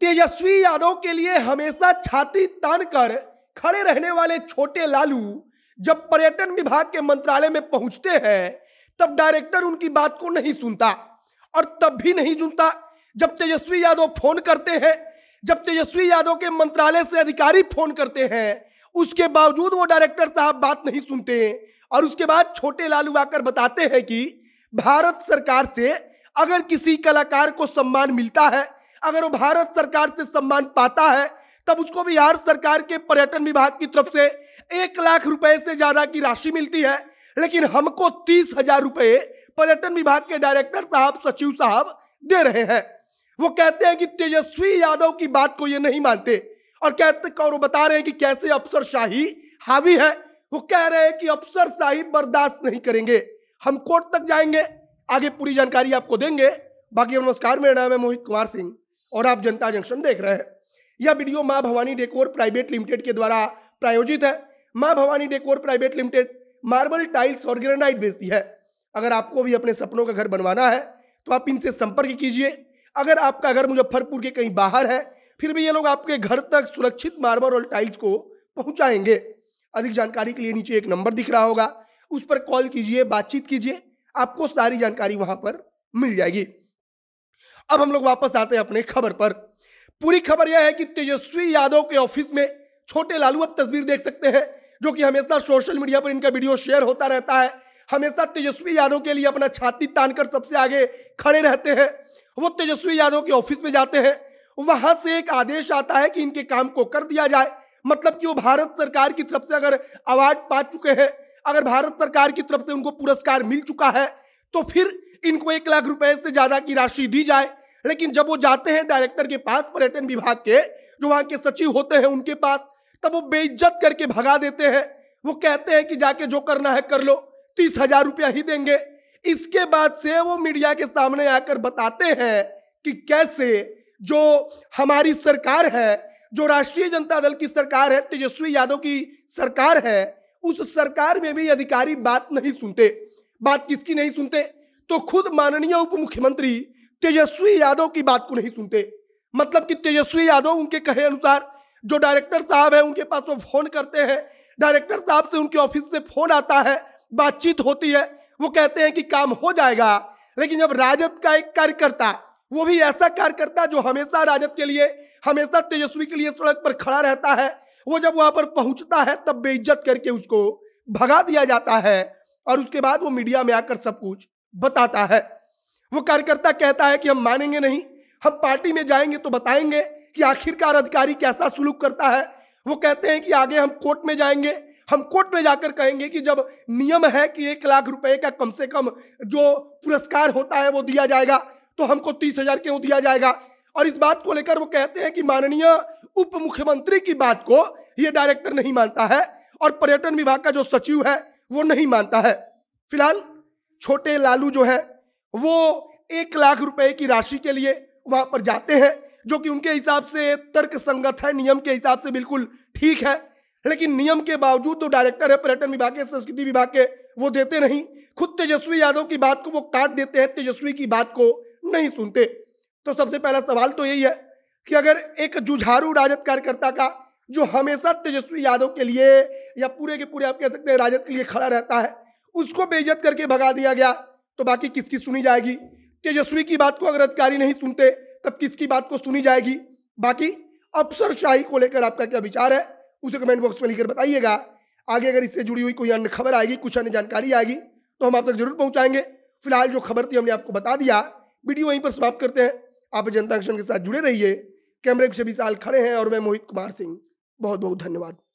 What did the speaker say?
तेजस्वी यादव के लिए हमेशा छाती तान कर खड़े रहने वाले छोटे लालू जब पर्यटन विभाग के मंत्रालय में पहुंचते हैं तब डायरेक्टर उनकी बात को नहीं सुनता, और तब भी नहीं सुनता जब तेजस्वी यादव फोन करते हैं, जब तेजस्वी यादव के मंत्रालय से अधिकारी फोन करते हैं, उसके बावजूद वो डायरेक्टर साहब बात नहीं सुनते। और उसके बाद छोटे लालू आकर बताते हैं कि भारत सरकार से अगर किसी कलाकार को सम्मान मिलता है, अगर वो भारत सरकार से सम्मान पाता है, तब उसको बिहार सरकार के पर्यटन विभाग की तरफ से 1 लाख रुपए से ज्यादा की राशि मिलती है, लेकिन हमको 30,000 रुपये पर्यटन विभाग के डायरेक्टर साहब, सचिव साहब दे रहे हैं। वो कहते हैं कि तेजस्वी यादव की बात को ये नहीं मानते, और कहते बता रहे हैं कि कैसे अफसरशाही हावी है। वो कह रहे हैं कि अफसरशाही बर्दाश्त नहीं करेंगे, हम कोर्ट तक जाएंगे। आगे पूरी जानकारी आपको देंगे। बाकी नमस्कार, मेरा नाम है मोहित कुमार सिंह और आप जनता जंक्शन देख रहे हैं। यह वीडियो माँ भवानी डेकोर प्राइवेट लिमिटेड के द्वारा प्रायोजित है। Maa Bhavani decor private limited marble, tiles और ग्रेनाइट बेचती है। अगर आपको भी अपने सपनों का घर बनवाना है तो आप इनसे संपर्क कीजिए। अगर आपका घर मुजफ्फरपुर के कहीं बाहर है, फिर भी ये लोग आपके घर तक सुरक्षित मार्बल और टाइल्स को पहुँचाएंगे। अधिक जानकारी के लिए नीचे एक नंबर दिख रहा होगा, उस पर कॉल कीजिए, बातचीत कीजिए, आपको सारी जानकारी वहां पर मिल जाएगी। अब हम लोग वापस आते हैं अपने खबर पर। पूरी खबर यह है कि तेजस्वी यादव के ऑफिस में छोटे लालू, अब तस्वीर देख सकते हैं, जो कि हमेशा सोशल मीडिया पर इनका वीडियो शेयर होता रहता है, हमेशा तेजस्वी यादव के लिए अपना छाती तानकर सबसे आगे खड़े रहते हैं। वो तेजस्वी यादव के ऑफिस में जाते हैं, वहां से एक आदेश आता है कि इनके काम को कर दिया जाए। मतलब कि वो भारत सरकार की तरफ से अगर अवार्ड पा चुके हैं, अगर भारत सरकार की तरफ से उनको पुरस्कार मिल चुका है, तो फिर इनको 1 लाख रुपए से ज्यादा की राशि दी जाए। लेकिन जब वो जाते हैं डायरेक्टर के पास, पर्यटन विभाग के जो वहां के सचिव होते हैं उनके पास, तब वो बेइज्जत करके भगा देते हैं। वो कहते हैं कि जाके जो करना है कर लो, 30,000 रुपया ही देंगे। इसके बाद से वो मीडिया के सामने आकर बताते हैं कि कैसे जो हमारी सरकार है, जो राष्ट्रीय जनता दल की सरकार है, तेजस्वी यादव की सरकार है, उस सरकार में भी अधिकारी बात नहीं सुनते। बात किसकी नहीं सुनते? तो खुद माननीय उप मुख्यमंत्री तेजस्वी यादव की बात को नहीं सुनते। मतलब कि तेजस्वी यादव उनके कहे अनुसार जो डायरेक्टर साहब हैं उनके पास वो फोन करते हैं, डायरेक्टर साहब से उनके ऑफिस से फोन आता है, बातचीत होती है, वो कहते हैं कि काम हो जाएगा। लेकिन जब राजद का एक कार्यकर्ता, वो भी ऐसा कार्यकर्ता जो हमेशा राजद के लिए, हमेशा तेजस्वी के लिए सड़क पर खड़ा रहता है, वो जब वहां पर पहुंचता है तब बेइज्जत करके उसको भगा दिया जाता है। और उसके बाद वो मीडिया में आकर सब कुछ बताता है। वो कार्यकर्ता कहता है कि हम मानेंगे नहीं, हम पार्टी में जाएंगे तो बताएंगे कि आखिरकार अधिकारी कैसा सुलूक करता है। वो कहते हैं कि आगे हम कोर्ट में जाएंगे, हम कोर्ट में जाकर कहेंगे कि जब नियम है कि 1 लाख रुपए का कम से कम जो पुरस्कार होता है वो दिया जाएगा, तो हमको 30,000 क्यों दिया जाएगा। और इस बात को लेकर वो कहते हैं कि माननीय उप मुख्यमंत्री की बात को ये डायरेक्टर नहीं मानता है, और पर्यटन विभाग का जो सचिव है वो नहीं मानता है। फिलहाल छोटे लालू जो है वो 1 लाख रुपए की राशि के लिए वहां पर जाते हैं, जो कि उनके हिसाब से तर्क संगत है, नियम के हिसाब से बिल्कुल ठीक है। लेकिन नियम के बावजूद तो डायरेक्टर है पर्यटन विभाग के, संस्कृति विभाग के, वो देते नहीं। खुद तेजस्वी यादव की बात को वो काट देते हैं, तेजस्वी की बात को नहीं सुनते। तो सबसे पहला सवाल तो यही है कि अगर एक जुझारू राजद कार्यकर्ता का, जो हमेशा तेजस्वी यादव के लिए या पूरे के पूरे आप कह सकते हैं राजद के लिए खड़ा रहता है, उसको बेइज्जत करके भगा दिया गया, तो बाकी किसकी सुनी जाएगी? तेजस्वी की बात को अगर अधिकारी नहीं सुनते तब किसकी बात को सुनी जाएगी? बाकी अफसरशाही को लेकर आपका क्या विचार है, उसे कमेंट बॉक्स में लिखकर बताइएगा। आगे अगर इससे जुड़ी हुई कोई अन्य खबर आएगी, कुछ अन्य जानकारी आएगी, तो हम आप तक जरूर पहुँचाएंगे। फिलहाल जो खबर थी हमने आपको बता दिया, वीडियो वहीं पर समाप्त करते हैं। आप जनता जंक्शन के साथ जुड़े रहिए। कैमरे के सभी साल खड़े हैं और मैं मोहित कुमार सिंह, बहुत बहुत धन्यवाद।